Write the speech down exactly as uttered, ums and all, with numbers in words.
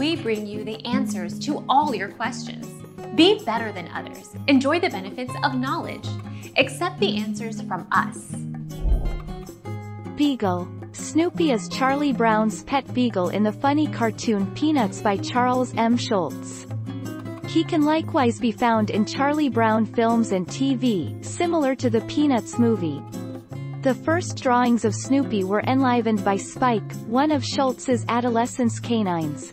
we bring you the answers to all your questions. Be better than others. Enjoy the benefits of knowledge. Accept the answers from us. Beagle. Snoopy is Charlie Brown's pet beagle in the funny cartoon Peanuts by Charles M. Schultz. He can likewise be found in Charlie Brown films and T V, similar to the Peanuts movie. The first drawings of Snoopy were enlivened by Spike, one of Schultz's adolescence canines.